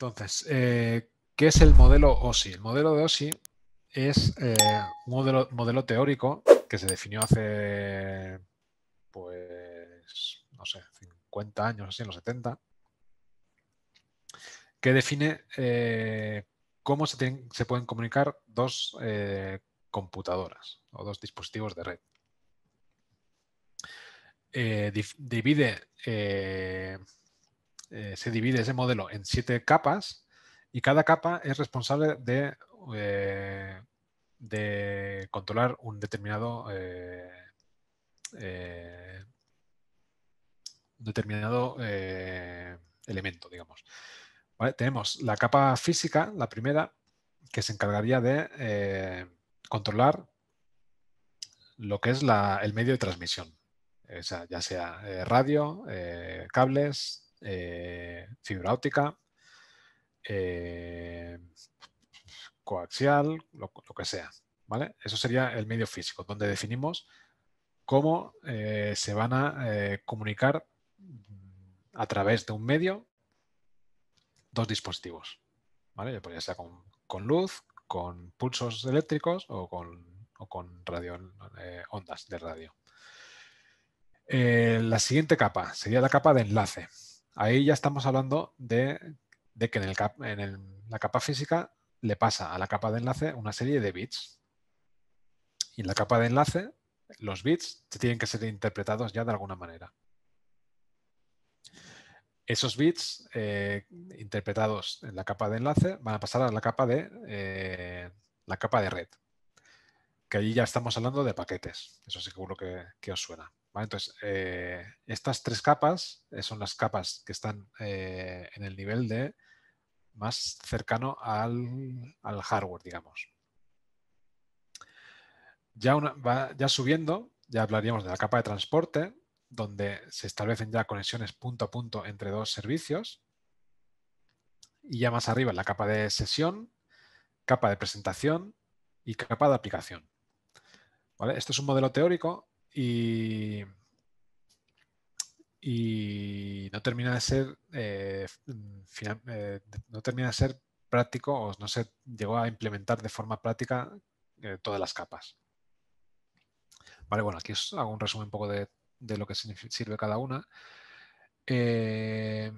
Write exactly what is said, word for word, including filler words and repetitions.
Entonces, eh, ¿qué es el modelo O S I? El modelo de O S I es eh, un modelo, modelo teórico que se definió hace, pues, no sé, cincuenta años, así, en los setenta, que define eh, cómo se, tienen, se pueden comunicar dos eh, computadoras o dos dispositivos de red. Eh, divide, eh, eh, se divide ese modelo en siete capas y cada capa es responsable de, eh, de controlar un determinado, eh, eh, un determinado eh, elemento, digamos. ¿Vale? Tenemos la capa física, la primera, que se encargaría de eh, controlar lo que es la, el medio de transmisión. O sea, ya sea eh, radio, eh, cables, eh, fibra óptica, eh, coaxial, lo, lo que sea, ¿vale? Eso sería el medio físico, donde definimos cómo eh, se van a eh, comunicar a través de un medio dos dispositivos, ¿vale? Pues ya sea con, con luz, con pulsos eléctricos o con, o con radio, eh, ondas de radio. Eh, la siguiente capa sería la capa de enlace. Ahí ya estamos hablando de, de que en, el cap, en el, la capa física le pasa a la capa de enlace una serie de bits. Y en la capa de enlace los bits tienen que ser interpretados ya de alguna manera. Esos bits eh, interpretados en la capa de enlace van a pasar a la capa de, eh, la capa de red. Que allí ya estamos hablando de paquetes. Eso seguro que, que os suena. ¿Vale? Entonces, eh, estas tres capas son las capas que están eh, en el nivel de más cercano al, al hardware, digamos. Ya, una, va, ya subiendo, ya hablaríamos de la capa de transporte, donde se establecen ya conexiones punto a punto entre dos servicios. Y ya más arriba, la capa de sesión, capa de presentación y capa de aplicación. ¿Vale? Esto es un modelo teórico. Y, y no termina de ser eh, final, eh, no termina de ser práctico o no se llegó a implementar de forma práctica eh, todas las capas. Vale, bueno, aquí os hago un resumen un poco de, de lo que sirve cada una. Eh...